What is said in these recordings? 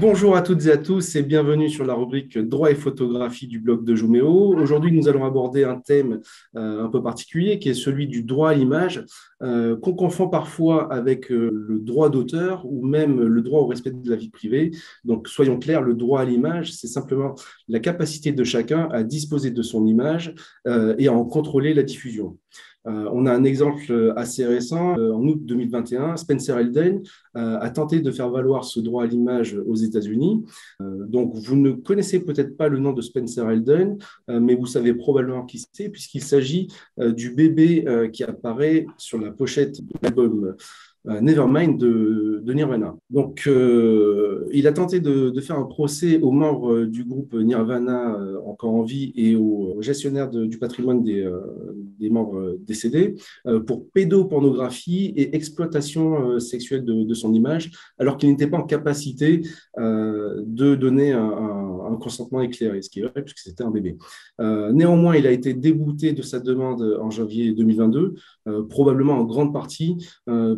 Bonjour à toutes et à tous et bienvenue sur la rubrique droit et photographie du blog de Joomeo. Aujourd'hui, nous allons aborder un thème un peu particulier qui est celui du droit à l'image qu'on confond parfois avec le droit d'auteur ou même le droit au respect de la vie privée. Donc, soyons clairs, le droit à l'image, c'est simplement la capacité de chacun à disposer de son image et à en contrôler la diffusion. On a un exemple assez récent. En août 2021, Spencer Elden a tenté de faire valoir ce droit à l'image aux États-Unis. Donc, vous ne connaissez peut-être pas le nom de Spencer Elden, mais vous savez probablement qui c'est, puisqu'il s'agit du bébé qui apparaît sur la pochette de l'album Nevermind de Nirvana. Donc, il a tenté de faire un procès aux membres du groupe Nirvana encore en vie et aux gestionnaires du patrimoine des membres décédés pour pédopornographie et exploitation sexuelle de son image, alors qu'il n'était pas en capacité de donner un consentement éclairé, ce qui est vrai puisque c'était un bébé. Néanmoins, il a été débouté de sa demande en janvier 2022, probablement en grande partie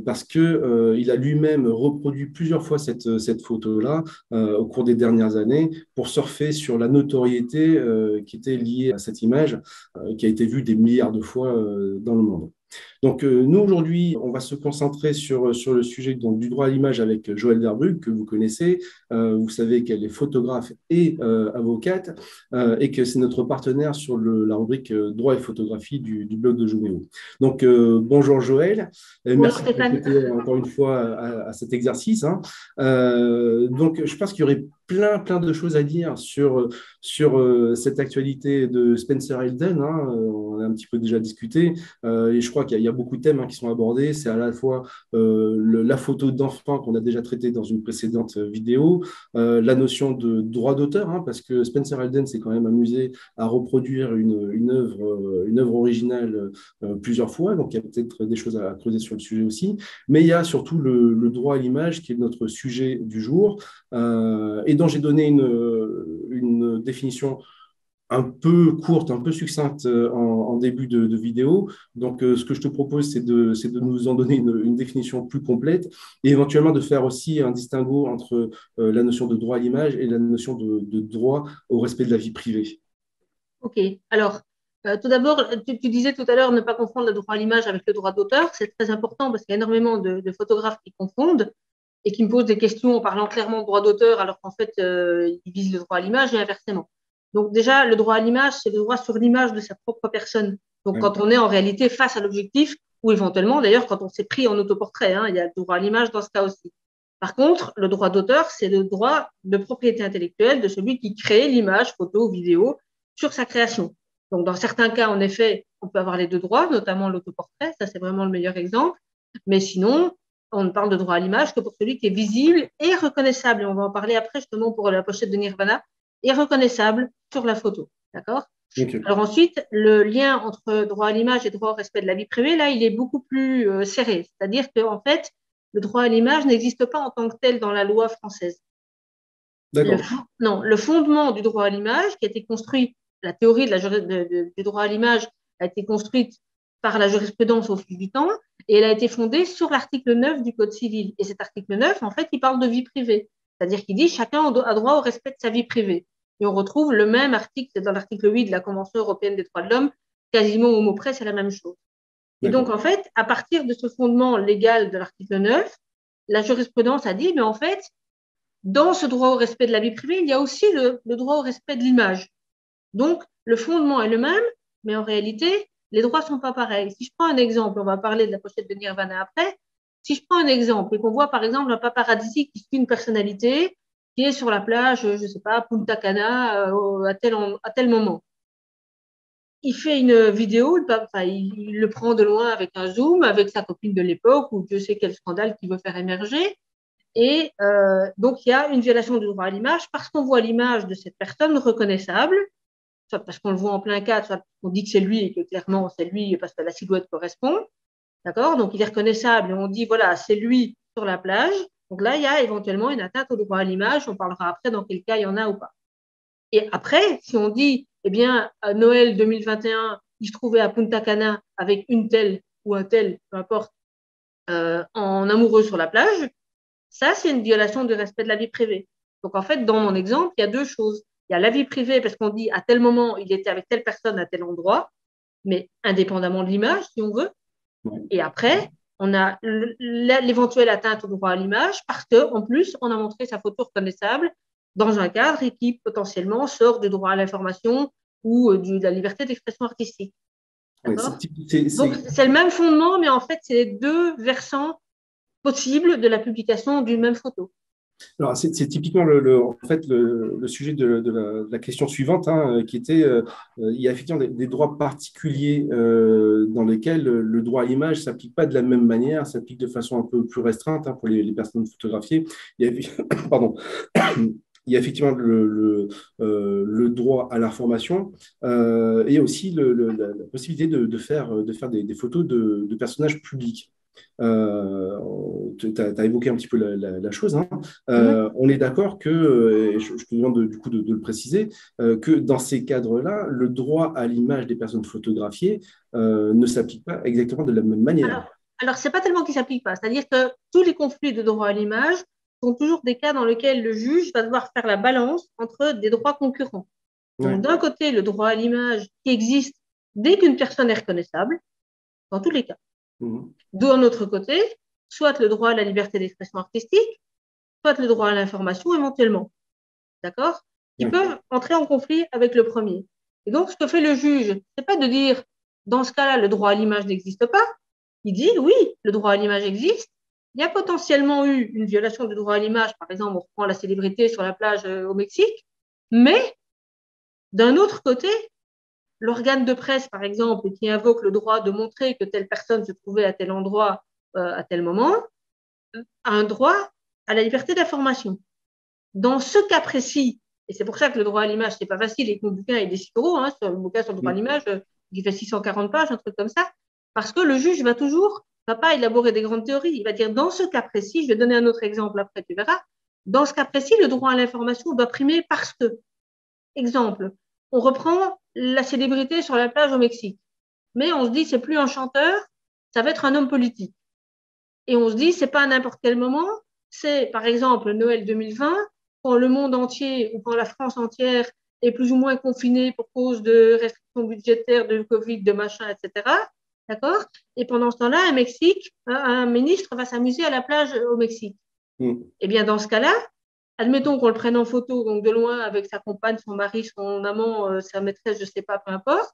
parce que il a lui-même reproduit plusieurs fois cette photo-là au cours des dernières années pour surfer sur la notoriété qui était liée à cette image qui a été vue des milliards de fois dans le monde. Donc, nous, aujourd'hui, on va se concentrer sur le sujet du droit à l'image avec Joëlle Verbrugge, que vous connaissez. Vous savez qu'elle est photographe et avocate et que c'est notre partenaire sur la rubrique droit et photographie du blog de Joomeo. Donc, bonjour Joëlle. Merci d'être prêtée encore une fois à cet exercice. Donc, je pense qu'il y aurait plein de choses à dire sur cette actualité de Spencer Elden. On a un petit peu déjà discuté et je crois qu'il y a beaucoup de thèmes qui sont abordés. C'est à la fois la photo d'enfant qu'on a déjà traitée dans une précédente vidéo, la notion de droit d'auteur, parce que Spencer Elden s'est quand même amusé à reproduire une œuvre originale plusieurs fois. Donc, il y a peut-être des choses à creuser sur le sujet aussi. Mais il y a surtout le droit à l'image qui est notre sujet du jour et dont j'ai donné une définition un peu courte, un peu succincte en début de vidéo. Donc, ce que je te propose, c'est de nous en donner une définition plus complète et éventuellement de faire aussi un distinguo entre la notion de droit à l'image et la notion de droit au respect de la vie privée. OK. Alors, tout d'abord, tu disais tout à l'heure ne pas confondre le droit à l'image avec le droit d'auteur. C'est très important parce qu'il y a énormément de photographes qui confondent et qui me posent des questions en parlant clairement de droit d'auteur alors qu'en fait, ils visent le droit à l'image et inversement. Donc déjà, le droit à l'image, c'est le droit sur l'image de sa propre personne. Donc quand on est en réalité face à l'objectif, ou éventuellement d'ailleurs quand on s'est pris en autoportrait, il y a le droit à l'image dans ce cas aussi. Par contre, le droit d'auteur, c'est le droit de propriété intellectuelle de celui qui crée l'image, photo, vidéo, sur sa création. Donc dans certains cas, en effet, on peut avoir les deux droits, notamment l'autoportrait, ça c'est vraiment le meilleur exemple. Mais sinon, on ne parle de droit à l'image que pour celui qui est visible et reconnaissable. Et on va en parler après justement pour la pochette de Nirvana. Et reconnaissable sur la photo, d'accord ? Okay. Alors ensuite, le lien entre droit à l'image et droit au respect de la vie privée, là, il est beaucoup plus serré. C'est-à-dire qu'en fait, le droit à l'image n'existe pas en tant que tel dans la loi française. D'accord. Le fondement du droit à l'image qui a été construit, la théorie du droit à l'image a été construite par la jurisprudence au fil du temps et elle a été fondée sur l'article 9 du Code civil. Et cet article 9, en fait, il parle de vie privée. C'est-à-dire qu'il dit que chacun a droit au respect de sa vie privée. Et on retrouve le même article, c'est dans l'article 8 de la Convention européenne des droits de l'homme, quasiment au mot près, c'est la même chose. Et donc, en fait, à partir de ce fondement légal de l'article 9, la jurisprudence a dit, mais en fait, dans ce droit au respect de la vie privée, il y a aussi le droit au respect de l'image. Donc, le fondement est le même, mais en réalité, les droits ne sont pas pareils. Si je prends un exemple, on va parler de la pochette de Nirvana après. Si je prends un exemple et qu'on voit par exemple un paparazzi qui suit une personnalité qui est sur la plage, je ne sais pas, Punta Cana, à tel moment. Il fait une vidéo, il le prend de loin avec un zoom, avec sa copine de l'époque ou Dieu sait quel scandale qu'il veut faire émerger. Et donc, il y a une violation du droit à l'image parce qu'on voit l'image de cette personne reconnaissable, soit parce qu'on le voit en plein cadre, soit parce qu'on dit que c'est lui et que clairement c'est lui parce que la silhouette correspond. D'accord ? Donc, il est reconnaissable. On dit, voilà, c'est lui sur la plage. Donc là, il y a éventuellement une atteinte au droit à l'image. On parlera après dans quel cas il y en a ou pas. Et après, si on dit, eh bien, à Noël 2021, il se trouvait à Punta Cana avec une telle ou un tel, peu importe, en amoureux sur la plage, ça, c'est une violation du respect de la vie privée. Donc, en fait, dans mon exemple, il y a deux choses. Il y a la vie privée, parce qu'on dit à tel moment, il était avec telle personne à tel endroit, mais indépendamment de l'image, si on veut. Et après, on a l'éventuelle atteinte au droit à l'image parce qu'en plus, on a montré sa photo reconnaissable dans un cadre et qui potentiellement sort du droit à l'information ou de la liberté d'expression artistique. Ouais, donc, c'est le même fondement, mais en fait, c'est les deux versants possibles de la publication d'une même photo. Alors, c'est typiquement le sujet de la question suivante, hein, qui était, il y a effectivement des droits particuliers dans lesquels le droit à l'image ne s'applique pas de la même manière, s'applique de façon un peu plus restreinte, hein, pour les personnes photographiées. Il y a effectivement le droit à l'information et aussi la possibilité de faire des photos de personnages publics. Tu as évoqué un petit peu la chose, hein. On est d'accord que, et je te demande du coup de le préciser, que dans ces cadres-là, le droit à l'image des personnes photographiées ne s'applique pas exactement de la même manière. Alors ce n'est pas tellement qu'il ne s'applique pas, c'est-à-dire que tous les conflits de droit à l'image sont toujours des cas dans lesquels le juge va devoir faire la balance entre des droits concurrents. Donc, d'un côté, le droit à l'image qui existe dès qu'une personne est reconnaissable, dans tous les cas. D'un autre côté, soit le droit à la liberté d'expression artistique, soit le droit à l'information éventuellement. D'accord ? Ils peuvent entrer en conflit avec le premier. Et donc, ce que fait le juge, ce n'est pas de dire, dans ce cas-là, le droit à l'image n'existe pas. Il dit, oui, le droit à l'image existe. Il y a potentiellement eu une violation du droit à l'image. Par exemple, on reprend la célébrité sur la plage au Mexique. Mais, d'un autre côté, l'organe de presse, par exemple, qui invoque le droit de montrer que telle personne se trouvait à tel endroit, à tel moment, a un droit à la liberté d'information. Dans ce cas précis, et c'est pour ça que le droit à l'image, c'est pas facile et que mon bouquin est des 6 euros, hein, le bouquin sur le droit à l'image, qui fait 640 pages, un truc comme ça, parce que le juge va pas élaborer des grandes théories. Il va dire, dans ce cas précis, je vais donner un autre exemple après, tu verras, dans ce cas précis, le droit à l'information doit primer parce que, exemple, on reprend la célébrité sur la plage au Mexique. Mais on se dit, c'est plus un chanteur, ça va être un homme politique. Et on se dit, c'est pas à n'importe quel moment, c'est par exemple Noël 2020, quand le monde entier ou quand la France entière est plus ou moins confinée pour cause de restrictions budgétaires, de Covid, de machin, etc. D'accord ? Et pendant ce temps-là, un ministre va s'amuser à la plage au Mexique. Eh bien, dans ce cas-là, admettons qu'on le prenne en photo, donc de loin, avec sa compagne, son mari, son amant, sa maîtresse, je ne sais pas, peu importe,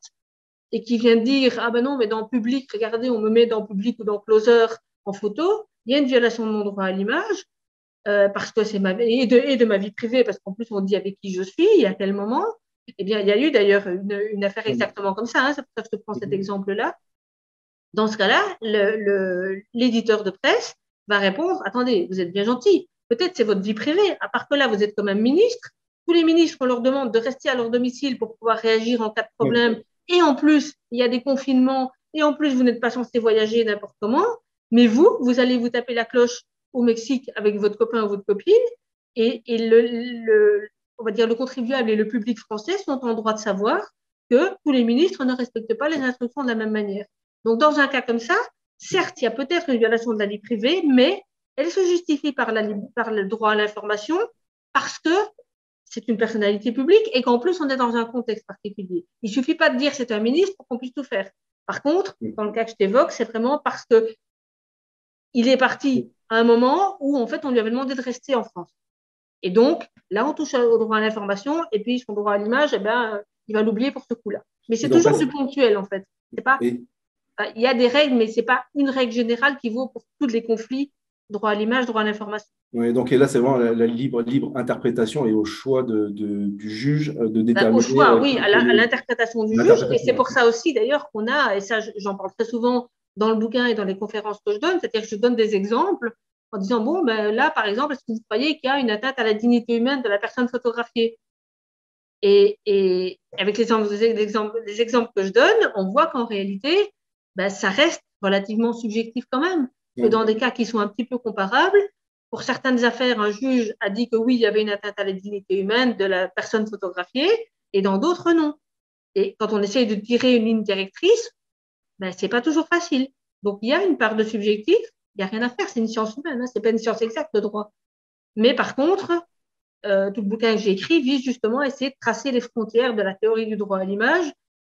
et qui vient dire « Ah ben non, mais dans public, regardez, on me met dans public ou dans closer en photo, il y a une violation de mon droit à l'image, parce que c'est de ma vie privée, parce qu'en plus, on dit avec qui je suis, et à quel moment ?» Eh bien, il y a eu d'ailleurs une affaire exactement comme ça, hein, c'est pour ça que je prends cet exemple-là. Dans ce cas-là, l'éditeur de presse va répondre « Attendez, vous êtes bien gentil. Peut-être c'est votre vie privée, à part que là, vous êtes quand même ministre. Tous les ministres, on leur demande de rester à leur domicile pour pouvoir réagir en cas de problème. Et en plus, il y a des confinements. Et en plus, vous n'êtes pas censé voyager n'importe comment. Mais vous allez vous taper la cloche au Mexique avec votre copain ou votre copine. Et on va dire, le contribuable et le public français sont en droit de savoir que tous les ministres ne respectent pas les instructions de la même manière. Donc, dans un cas comme ça, certes, il y a peut-être une violation de la vie privée, mais elle se justifie par le droit à l'information parce que c'est une personnalité publique et qu'en plus, on est dans un contexte particulier. Il ne suffit pas de dire c'est un ministre pour qu'on puisse tout faire. Par contre, dans le cas que je t'évoque, c'est vraiment parce qu'il est parti à un moment où, en fait, on lui avait demandé de rester en France. Et donc, là, on touche au droit à l'information et puis son droit à l'image, eh ben, il va l'oublier pour ce coup-là. Mais c'est toujours du ponctuel, en fait. C'est pas, il y a des règles, mais ce n'est pas une règle générale qui vaut pour tous les conflits. Droit à l'image, droit à l'information. Oui, donc et là, c'est vraiment la libre interprétation et au choix du juge de déterminer. Au choix, oui, à l'interprétation du juge. Et c'est pour ça aussi, d'ailleurs, qu'on a, et ça, j'en parle très souvent dans le bouquin et dans les conférences que je donne, c'est-à-dire que je donne des exemples en disant, bon, ben là, par exemple, est-ce que vous croyez qu'il y a une atteinte à la dignité humaine de la personne photographiée ? Et avec les exemples que je donne, on voit qu'en réalité, ben, ça reste relativement subjectif quand même. Et dans des cas qui sont un petit peu comparables, pour certaines affaires, un juge a dit que oui, il y avait une atteinte à la dignité humaine de la personne photographiée, et dans d'autres, non. Et quand on essaye de tirer une ligne directrice, ben, ce n'est pas toujours facile. Donc, il y a une part de subjectif, il n'y a rien à faire, c'est une science humaine, hein, ce n'est pas une science exacte, le droit. Mais par contre, tout le bouquin que j'ai écrit vise justement à essayer de tracer les frontières de la théorie du droit à l'image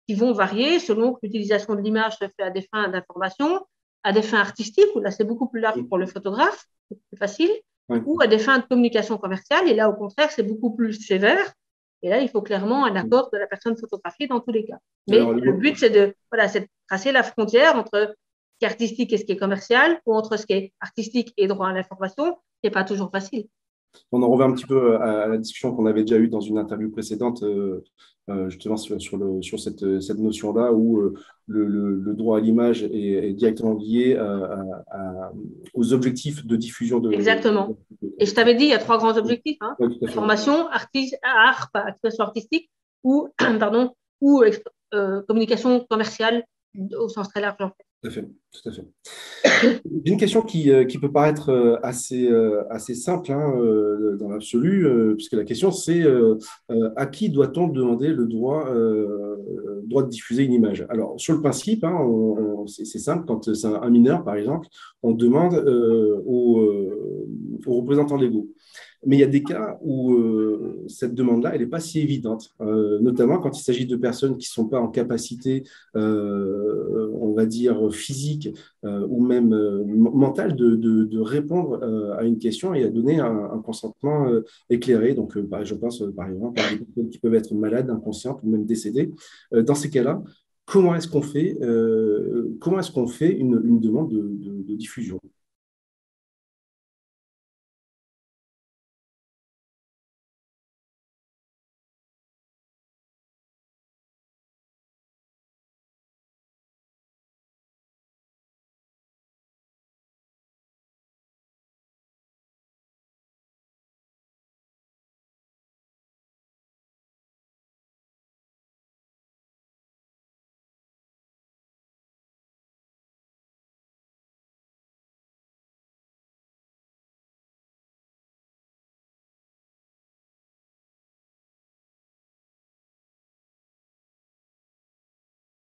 qui vont varier selon que l'utilisation de l'image se fait à des fins d'information, à des fins artistiques, où là c'est beaucoup plus large pour le photographe, c'est plus facile, ou à des fins de communication commerciale, et là au contraire c'est beaucoup plus sévère, et là il faut clairement un accord de la personne photographiée dans tous les cas. Mais alors, le but c'est de, voilà, c'est de tracer la frontière entre ce qui est artistique et ce qui est commercial, ou entre ce qui est artistique et droit à l'information, qui n'est pas toujours facile. On en revient un petit peu à la discussion qu'on avait déjà eue dans une interview précédente, justement sur cette notion-là où le droit à l'image est directement lié aux objectifs de diffusion de… Exactement. Et je t'avais dit, il y a 3 grands objectifs, hein. Oui, formation, art, expression artistique ou, pardon, ou communication commerciale au sens très large. Tout à fait, tout à fait. Une question qui peut paraître assez simple hein, dans l'absolu, puisque la question c'est à qui doit-on demander le droit de diffuser une image? Alors, sur le principe, hein, c'est simple, quand c'est un mineur par exemple, on demande aux représentants légaux. Mais il y a des cas où cette demande-là, elle n'est pas si évidente, notamment quand il s'agit de personnes qui ne sont pas en capacité, on va dire, physique ou même mentale de répondre à une question et à donner un consentement éclairé. Donc, je pense, par exemple, à des personnes qui peuvent être malades, inconscientes ou même décédées. Dans ces cas-là, comment est-ce qu'on fait une demande de diffusion ?